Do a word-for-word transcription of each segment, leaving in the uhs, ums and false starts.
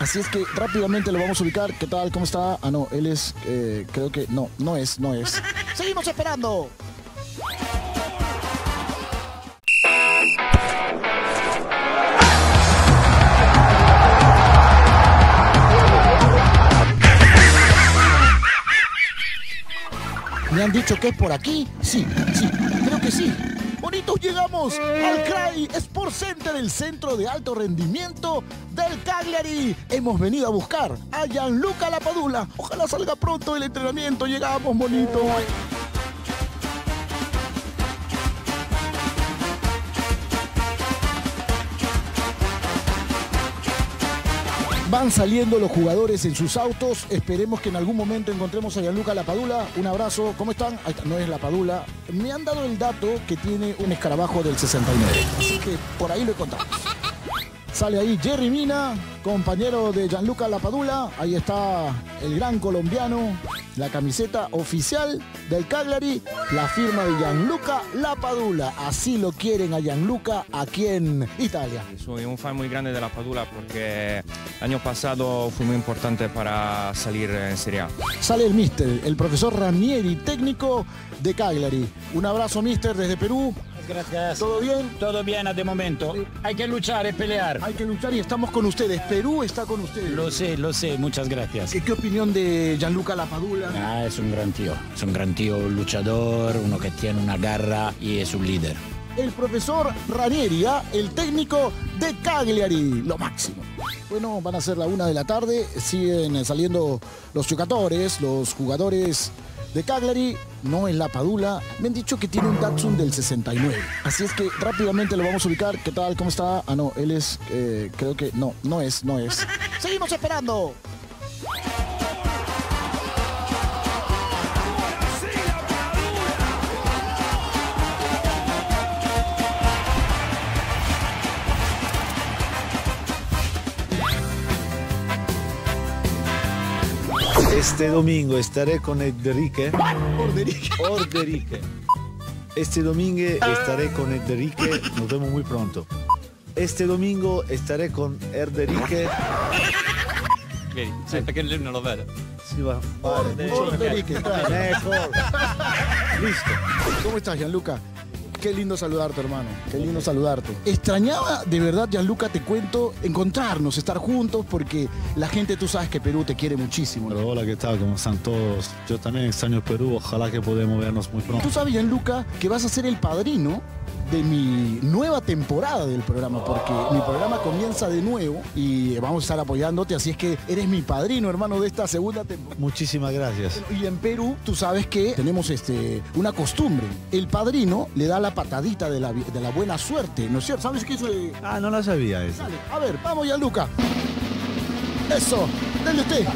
Así es que rápidamente lo vamos a ubicar. ¿Qué tal? ¿Cómo está? Ah, no, él es... Eh, creo que... No, no es, no es. ¡Seguimos esperando! ¿Me han dicho que es por aquí? Sí, sí, creo que sí. Bonitos, llegamos al C R A I Sports Center, el Centro de Alto Rendimiento del Cagliari. Hemos venido a buscar a Gianluca Lapadula. Ojalá salga pronto el entrenamiento. Llegamos, bonito. Van saliendo los jugadores en sus autos. Esperemos que en algún momento encontremos a Gianluca Lapadula. Un abrazo. ¿Cómo están? No es Lapadula. Me han dado el dato que tiene un escarabajo del sesenta y nueve. Así que por ahí lo encontramos. Sale ahí Jerry Mina, compañero de Gianluca Lapadula. Ahí está el gran colombiano. La camiseta oficial del Cagliari. La firma de Gianluca Lapadula. Así lo quieren a Gianluca aquí en Italia. Soy un fan muy grande de Lapadula porque... año pasado fue muy importante para salir en Serie A. Sale el míster, el profesor Ranieri, técnico de Cagliari. Un abrazo, míster, desde Perú. Gracias. ¿Todo bien? Todo bien de momento. Sí. Hay que luchar y pelear. Hay que luchar y estamos con ustedes. Perú está con ustedes. Lo sé, lo sé. Muchas gracias. ¿Qué, qué opinión de Gianluca Lapadula? Ah, es un gran tío. Es un gran tío, un luchador, uno que tiene una garra y es un líder. El profesor Ranieri, ¿eh? El técnico de Cagliari, lo máximo. Bueno, van a ser la una de la tarde, siguen saliendo los chocadores, los jugadores de Cagliari, no es Lapadula. Me han dicho que tiene un Datsun del sesenta y nueve, así es que rápidamente lo vamos a ubicar. ¿Qué tal? ¿Cómo está? Ah, no, él es, eh, creo que, no, no es, no es. ¡Seguimos esperando! Este domingo estaré con Enrique. Orderique. Orderique. Este domingo estaré con Enrique. Nos vemos muy pronto. Este domingo estaré con Enrique. Vedi, senta che lui non lo vede. Si va. Orderique. Listo. ¿Cómo estás, Gianluca? Qué lindo saludarte, hermano. Qué lindo saludarte. Extrañaba, de verdad, Gianluca, te cuento, encontrarnos, estar juntos, porque la gente, tú sabes que Perú te quiere muchísimo, ¿no? Pero hola, ¿qué tal? ¿Cómo están todos? Yo también extraño Perú, ojalá que podamos vernos muy pronto. Tú sabes, Gianluca, que vas a ser el padrino de mi nueva temporada del programa, porque mi programa comienza de nuevo y vamos a estar apoyándote, así es que eres mi padrino, hermano, de esta segunda temporada. Muchísimas gracias. Y en Perú, tú sabes que tenemos este, una costumbre. El padrino le da la patadita de la, de la buena suerte, ¿no es cierto? ¿Sabes qué hizo? El... Ah, no la sabía eso. Dale, a ver, vamos, Gianluca. Eso, denle usted.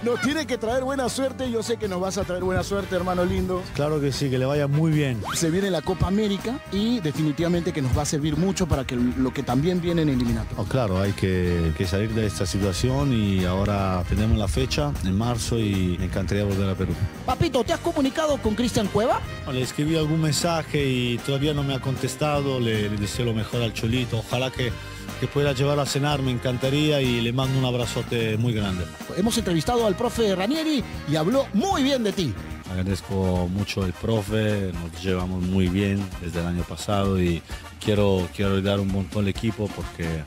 Nos tiene que traer buena suerte. Yo sé que nos vas a traer buena suerte, hermano lindo. Claro que sí, que le vaya muy bien. Se viene la Copa América y definitivamente que nos va a servir mucho para que lo que también viene en eliminatoria. Oh, claro, hay que, que salir de esta situación y ahora tenemos la fecha en marzo y me encantaría volver a Perú. Papito, ¿te has comunicado con Cristian Cueva? Le escribí algún mensaje y todavía no me ha contestado. Le, le deseo lo mejor al Cholito. Ojalá que... que pueda llevar a cenar, me encantaría y le mando un abrazote muy grande. Hemos entrevistado al profe Ranieri y habló muy bien de ti. Agradezco mucho al profe, nos llevamos muy bien desde el año pasado y quiero, quiero ayudar un montón al equipo porque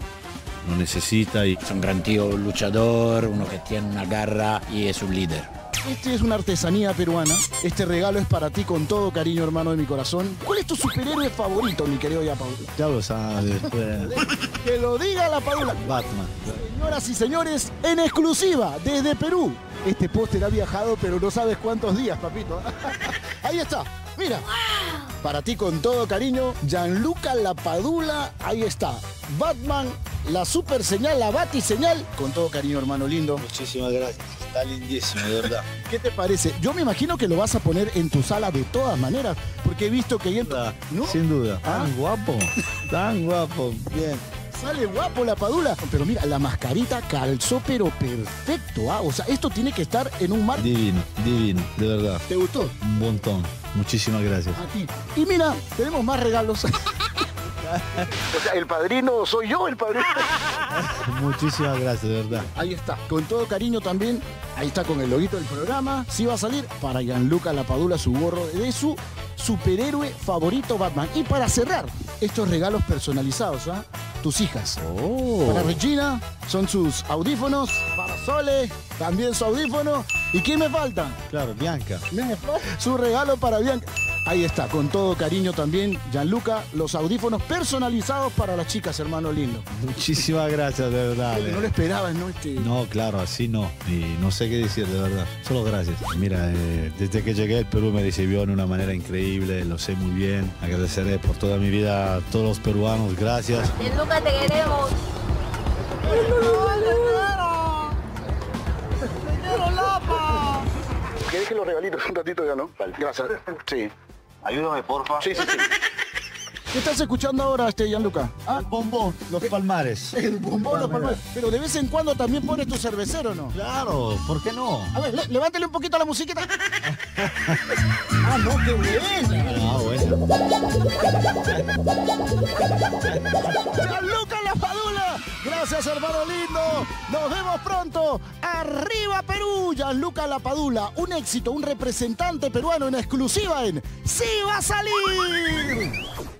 lo necesita. Y... es un gran tío, luchador, uno que tiene una garra y es un líder. Este es una artesanía peruana. Este regalo es para ti con todo cariño, hermano de mi corazón. ¿Cuál es tu superhéroe favorito, mi querido Lapadula? Ya lo sabes. Que lo diga Lapadula. Batman. Señoras y señores, en exclusiva, desde Perú. Este póster ha viajado, pero no sabes cuántos días, papito. Ahí está, mira. Para ti con todo cariño, Gianluca Lapadula. Ahí está, Batman. La super señal, la batiseñal, con todo cariño, hermano lindo. Muchísimas gracias, está lindísimo, de verdad. ¿Qué te parece? Yo me imagino que lo vas a poner en tu sala de todas maneras, porque he visto que... Sin duda, ¿no? Sin duda. ¿Ah? Tan guapo, tan guapo, bien. Sale guapo Lapadula. Pero mira, la mascarita calzó pero perfecto, ¿ah? O sea, esto tiene que estar en un mar... Divino, divino, de verdad. ¿Te gustó? Un montón, muchísimas gracias. A ti. Y mira, tenemos más regalos. O sea, el padrino soy yo, el padrino. Muchísimas gracias, de verdad. Ahí está, con todo cariño también. Ahí está con el loguito del programa. Sí va a salir para Gianluca Lapadula su gorro de su superhéroe favorito, Batman. Y para cerrar, estos regalos personalizados, ¿ah? ¿eh? Tus hijas. Oh. Para Regina son sus audífonos. Para Sole también su audífono. ¿Y quién me falta? Claro, Bianca. Me falta su regalo para Bianca. Ahí está, con todo cariño también, Gianluca, los audífonos personalizados para las chicas, hermano lindo. Muchísimas gracias, de verdad. No lo esperabas, ¿no? Este... No, claro, así no. Y no sé qué decir, de verdad. Solo gracias. Mira, eh, desde que llegué, el Perú me recibió de una manera increíble, lo sé muy bien. Agradeceré por toda mi vida a todos los peruanos, gracias. Gianluca, te queremos. ¡Señor Lapa! Que deje los regalitos un ratito ya, ¿no? Vale. Gracias. Sí. Ayúdame, porfa. Sí, sí, sí. ¿Qué estás escuchando ahora, este Gianluca? ¿Ah? El bombón, los palmares. El bombón, los palmares. Pero de vez en cuando también pones tu cervecero, ¿no? Claro, ¿por qué no? A ver, le levántale un poquito a la musiquita. ¡Ah, no, qué bien! Ah, bueno. ¡Gianluca Lapadula! Gracias, hermano lindo. Nos vemos pronto. ¡Arriba, Perú! Gianluca Lapadula, un éxito, un representante peruano en exclusiva en ¡Sí va a salir!